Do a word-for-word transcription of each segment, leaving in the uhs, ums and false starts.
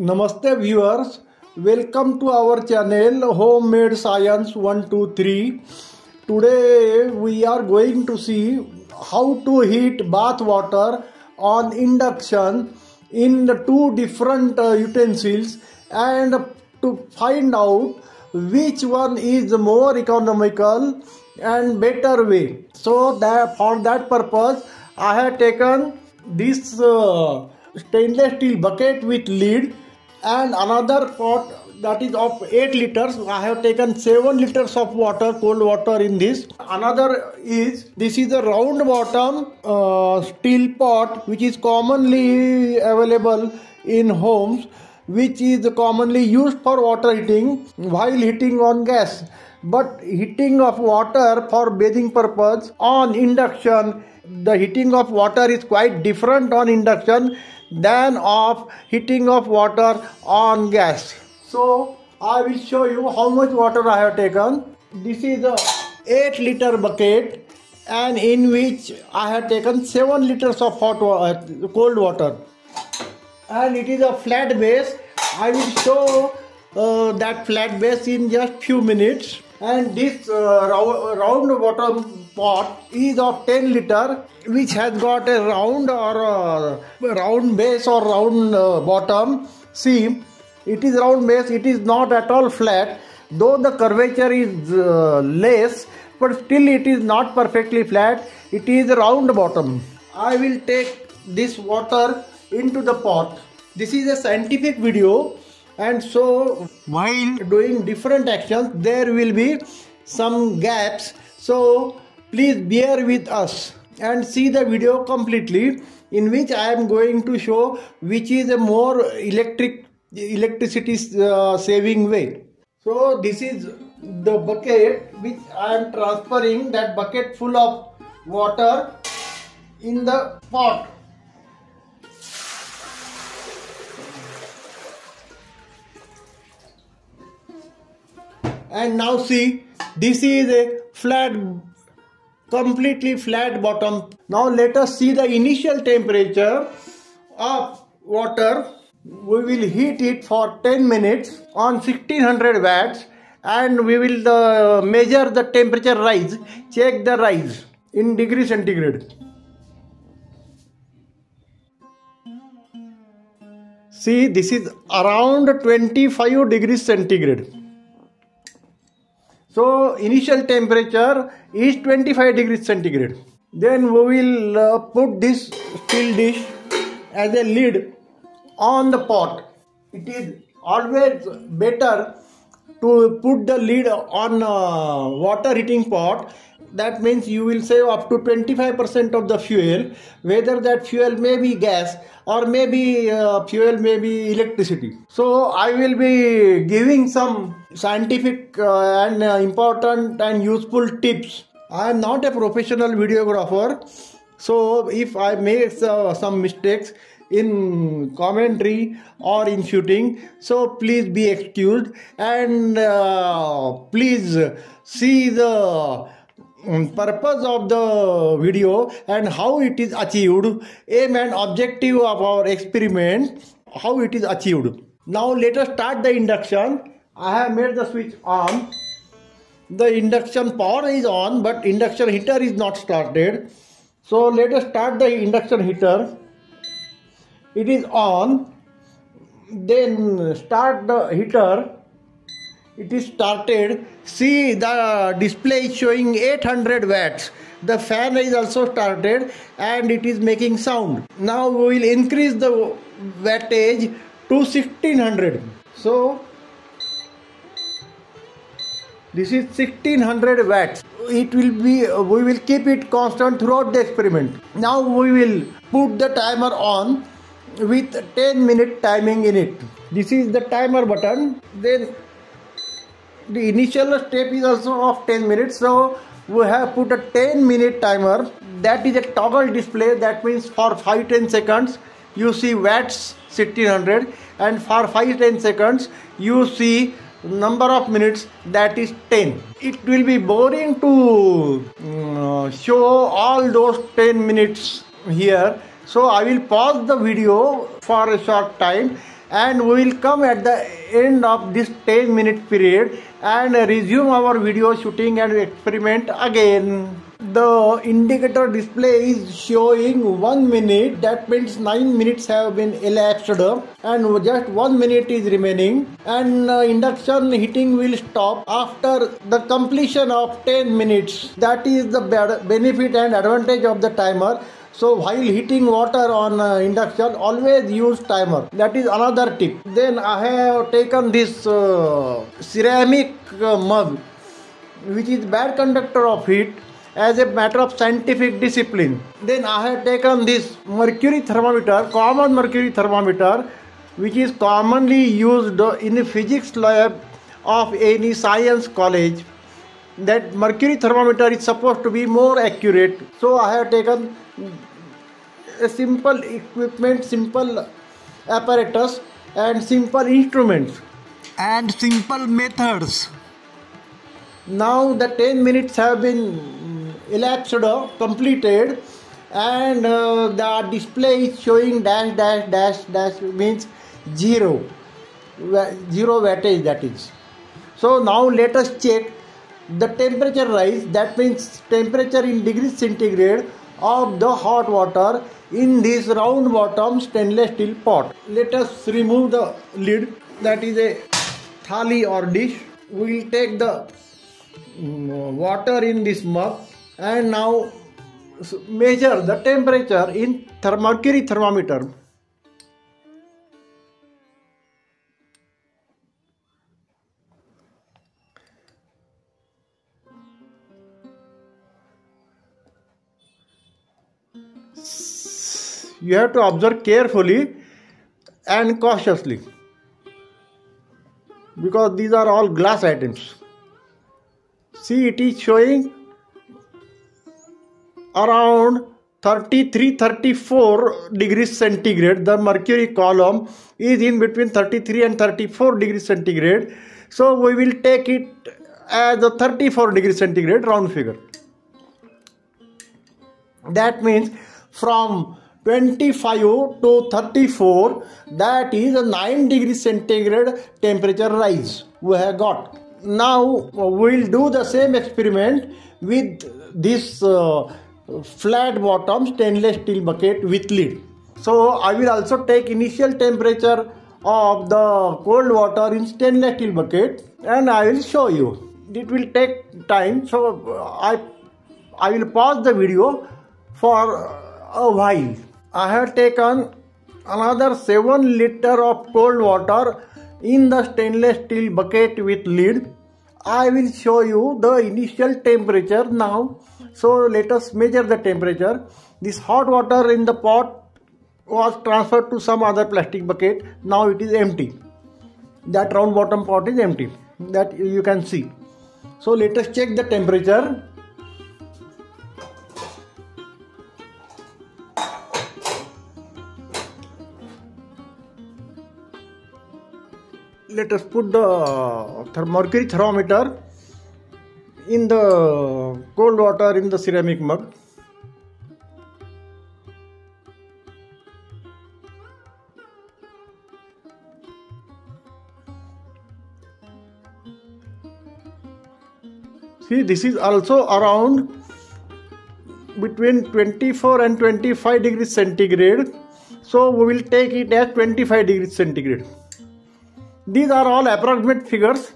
Namaste viewers, welcome to our channel Homemade Science one two three. Today we are going to see how to heat bath water on induction in two different uh, utensils and to find out which one is more economical and better way. So that for that purpose I have taken this uh, stainless steel bucket with lid and another pot that is of eight liters. I have taken seven liters of water, cold water in this. Another is, this is a round bottom uh, steel pot which is commonly available in homes, which is commonly used for water heating while heating on gas. But heating of water for bathing purpose on induction, the heating of water is quite different on induction than of heating of water on gas. So I will show you how much water I have taken. This is a eight liter bucket and in which I have taken seven liters of hot water, cold water. And it is a flat base. I will show uh, that flat base in just few minutes. And this uh, round bottom pot is of ten liter, which has got a round or a round base or round uh, bottom. See, it is round base, it is not at all flat, though the curvature is uh, less, but still it is not perfectly flat, it is a round bottom. I will take this water into the pot. This is a scientific video. And so while doing different actions there will be some gaps, so please bear with us and see the video completely, in which I am going to show which is a more electric electricity uh, saving way. So this is the bucket which I am transferring that bucket full of water in the pot. And now see, this is a flat, completely flat bottom. Now let us see the initial temperature of water. We will heat it for ten minutes on sixteen hundred watts and we will uh, measure the temperature rise, check the rise in degree centigrade. See, this is around twenty-five degrees centigrade. So initial temperature is twenty-five degrees centigrade. Then we will uh, put this steel dish as a lid on the pot. It is always better to put the lid on uh, water heating pot. That means you will save up to twenty-five percent of the fuel, whether that fuel may be gas or maybe uh, fuel may be electricity. So I will be giving some scientific uh, and uh, important and useful tips. I am not a professional videographer, so if I make uh, some mistakes in commentary or in shooting, so please be excused and uh, please see the purpose of the video and how it is achieved, aim and objective of our experiment, how it is achieved. Now let us start the induction. I have made the switch on. The induction power is on, but induction heater is not started. So let us start the induction heater. It is on. Then start the heater. It is started. See, the display is showing eight hundred watts. The fan is also started and it is making sound. Now we will increase the wattage to sixteen hundred. So this is sixteen hundred watts. It will be, we will keep it constant throughout the experiment. Now we will put the timer on with ten minute timing in it. This is the timer button. Then the initial step is also of ten minutes, so we have put a ten minute timer. That is a toggle display. That means for five to ten seconds you see watts sixteen hundred, and for five to ten seconds you see number of minutes, that is ten. It will be boring to uh, show all those ten minutes here, so I will pause the video for a short time and we will come at the end of this ten minute period and resume our video shooting and experiment again. The indicator display is showing one minute, that means nine minutes have been elapsed and just one minute is remaining, and uh, induction heating will stop after the completion of ten minutes. That is the benefit and advantage of the timer. So while heating water on uh, induction, always use timer. That is another tip. Then I have taken this uh, ceramic uh, mug, which is bad conductor of heat, as a matter of scientific discipline. Then I have taken this mercury thermometer, common mercury thermometer, which is commonly used in the physics lab of any science college. That mercury thermometer is supposed to be more accurate. So I have taken a simple equipment, simple apparatus and simple instruments and simple methods. Now the ten minutes have been elapsed, completed, and uh, the display is showing dash dash dash dash, means zero, zero wattage, that is. So now let us check the temperature rise, that means temperature in degrees centigrade of the hot water in this round bottom stainless steel pot. Let us remove the lid, that is a thali or dish. We will take the um, water in this mug and now measure the temperature in mercury thermometer. You have to observe carefully and cautiously, because these are all glass items. See, it is showing around thirty-three to thirty-four degrees centigrade. The mercury column is in between thirty-three and thirty-four degrees centigrade. So we will take it as a thirty-four degrees centigrade, round figure. That means from twenty-five to thirty-four, that is a nine degrees centigrade temperature rise we have got. Now we will do the same experiment with this uh, flat bottom stainless steel bucket with lid. So I will also take initial temperature of the cold water in stainless steel bucket and I will show you. It will take time, so I, I will pause the video for a while. I have taken another seven liter of cold water in the stainless steel bucket with lid. I will show you the initial temperature now. So let us measure the temperature. This hot water in the pot was transferred to some other plastic bucket. Now it is empty. That round bottom pot is empty. That you can see. So let us check the temperature. Let us put the mercury thermometer in the cold water in the ceramic mug. See, this is also around between twenty-four and twenty-five degrees centigrade. So we will take it as twenty-five degrees centigrade. These are all approximate figures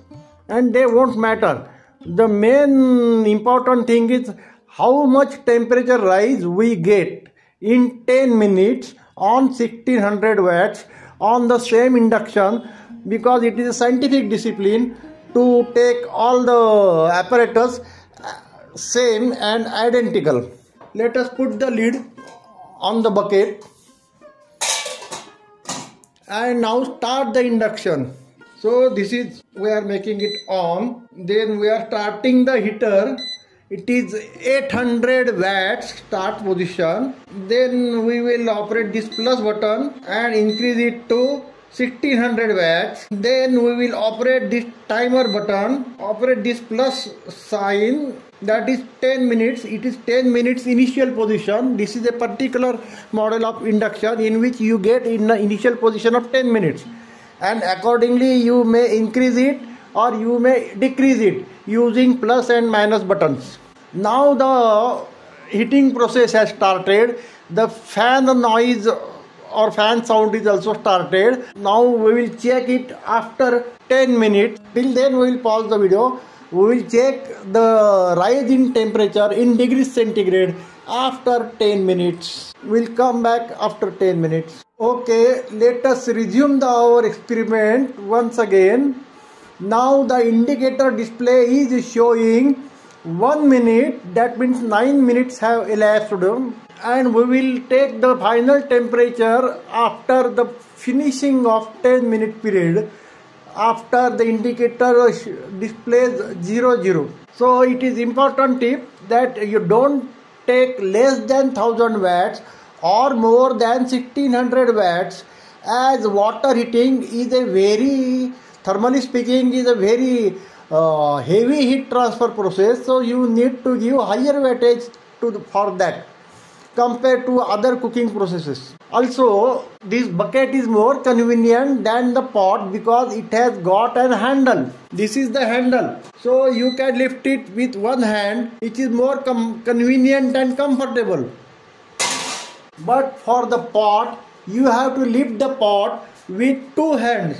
and they won't matter. The main important thing is how much temperature rise we get in ten minutes on sixteen hundred watts on the same induction, because it is a scientific discipline to take all the apparatus same and identical. Let us put the lid on the bucket and now start the induction. So this is, we are making it on, then we are starting the heater. It is eight hundred watts start position. Then we will operate this plus button and increase it to sixteen hundred watts. Then we will operate this timer button, operate this plus sign, that is ten minutes. It is ten minutes initial position. This is a particular model of induction in which you get in the initial position of ten minutes. and accordingly you may increase it or you may decrease it using plus and minus buttons. Now the heating process has started. The fan noise or fan sound is also started. Now we will check it after ten minutes. Till then we will pause the video. We will check the rise in temperature in degrees centigrade after ten minutes. We will come back after ten minutes. Okay, let us resume the, our experiment once again. Now the indicator display is showing one minute, that means nine minutes have elapsed, and we will take the final temperature after the finishing of ten minute period, after the indicator displays zero zero. So it is important tip that you don't take less than one thousand watts or more than sixteen hundred watts, as water heating is a very, thermally speaking, is a very uh, heavy heat transfer process. So you need to give higher wattage to the, for that compared to other cooking processes. Also, this bucket is more convenient than the pot because it has got a handle. This is the handle. So you can lift it with one hand. It is more com convenient and comfortable. But for the pot, you have to lift the pot with two hands,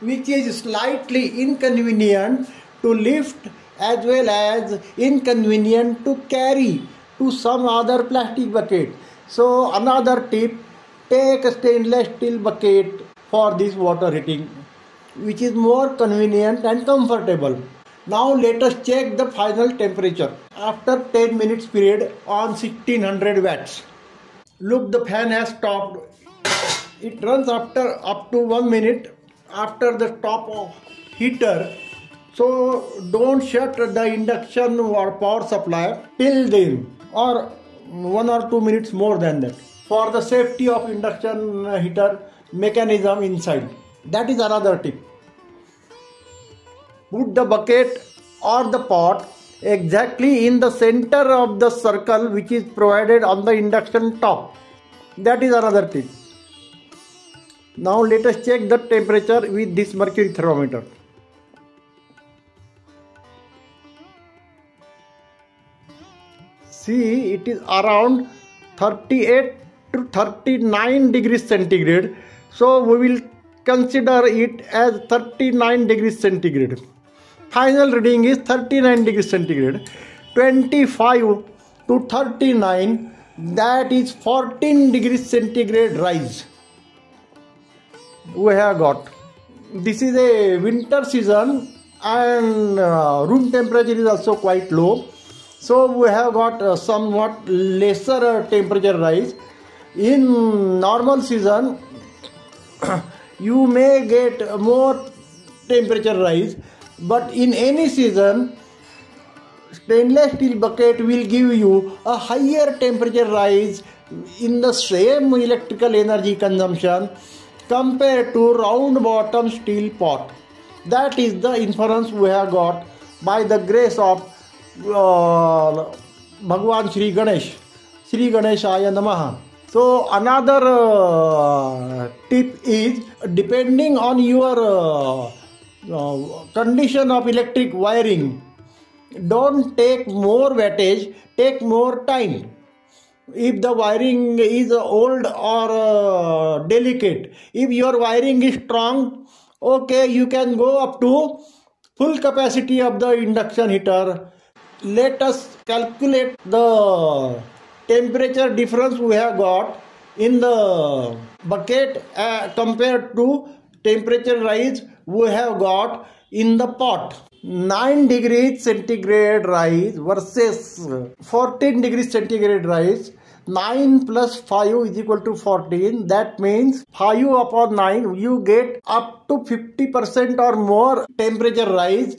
which is slightly inconvenient to lift as well as inconvenient to carry to some other plastic bucket. So another tip, take a stainless steel bucket for this water heating, which is more convenient and comfortable. Now let us check the final temperature after ten minutes period on sixteen hundred watts. Look, the fan has stopped. It runs after up to one minute after the stop of heater. So don't shut the induction or power supply till then, or one or two minutes more than that, for the safety of induction heater mechanism inside. That is another tip. Put the bucket or the pot exactly in the center of the circle which is provided on the induction top. That is another tip. Now let us check the temperature with this mercury thermometer. See, it is around thirty-eight to thirty-nine degrees centigrade. So we will consider it as thirty-nine degrees centigrade. Final reading is thirty-nine degrees centigrade. twenty-five to thirty-nine, that is fourteen degrees centigrade rise we have got. This is a winter season and uh, room temperature is also quite low. So we have got uh, somewhat lesser uh, temperature rise. In normal season you may get more temperature rise, but in any season stainless steel bucket will give you a higher temperature rise in the same electrical energy consumption compared to round bottom steel pot. That is the inference we have got by the grace of Uh, Bhagwan Sri Ganesh, Shri Ganeshaya Namaha. So another uh, tip is, depending on your uh, uh, condition of electric wiring, don't take more wattage, take more time. If the wiring is old or uh, delicate, if your wiring is strong, okay, you can go up to full capacity of the induction heater. Let us calculate the temperature difference we have got in the bucket uh, compared to temperature rise we have got in the pot. nine degrees centigrade rise versus fourteen degrees centigrade rise. nine plus five is equal to fourteen. That means five upon nine, you get up to fifty percent or more temperature rise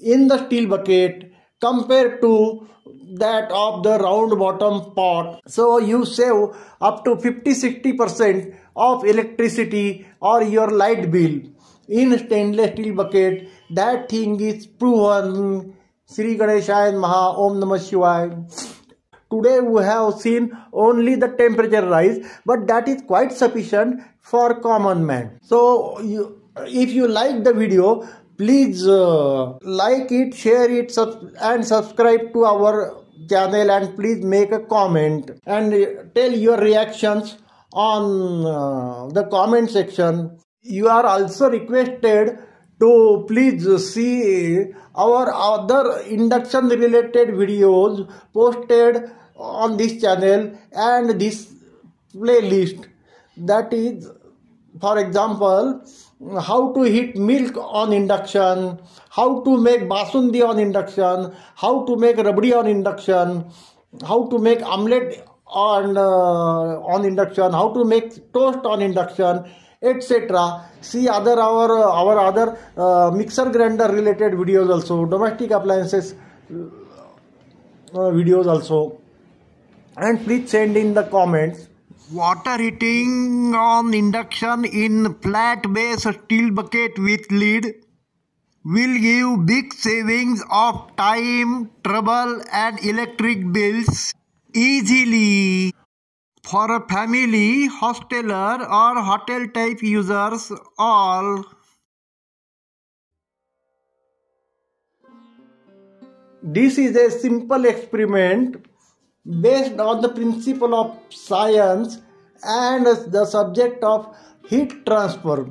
in the steel bucket compared to that of the round bottom pot. So you save up to fifty to sixty percent of electricity or your light bill in stainless steel bucket. That thing is proven. Sri Ganeshaya Namaha. Om Namashivai. Today we have seen only the temperature rise, but that is quite sufficient for common man. So you, if you like the video, please uh, like it, share it, sub and subscribe to our channel, and please make a comment and tell your reactions on uh, the comment section. You are also requested to please see our other induction related videos posted on this channel and this playlist. That is, for example, how to heat milk on induction, how to make basundi on induction, how to make rabdi on induction, how to make omelette on, uh, on induction, how to make toast on induction, et cetera. See other our our other uh, mixer grinder related videos also, domestic appliances uh, videos also, and please send in the comments. Water heating on induction in flat base steel bucket with lid will give big savings of time, trouble, and electric bills easily. For a family, hosteler, or hotel type users, all. This is a simple experiment based on the principle of science and the subject of heat transfer.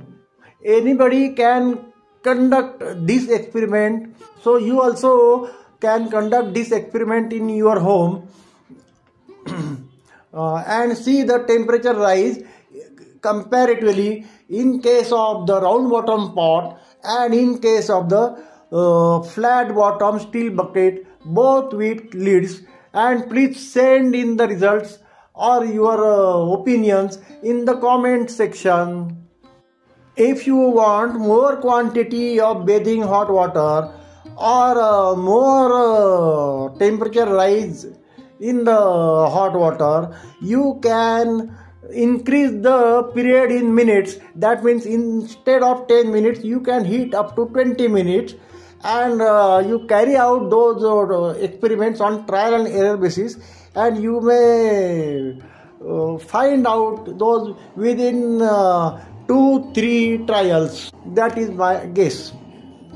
Anybody can conduct this experiment, so you also can conduct this experiment in your home. Uh, and see the temperature rise comparatively in case of the round bottom pot and in case of the uh, flat bottom steel bucket, both with lids, and please send in the results or your uh, opinions in the comment section. If you want more quantity of bathing hot water or uh, more uh, temperature rise in the hot water, you can increase the period in minutes. That means instead of ten minutes you can heat up to twenty minutes, and uh, you carry out those uh, experiments on trial and error basis, and you may uh, find out those within uh, two three trials. That is my guess.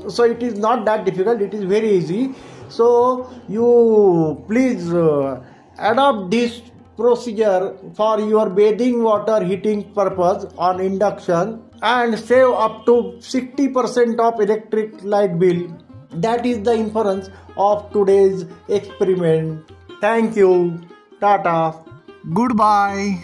So it is not that difficult, it is very easy. So you please uh, adopt this procedure for your bathing water heating purpose on induction and save up to sixty percent of electric light bill. That is the inference of today's experiment. Thank you. Tata. Goodbye.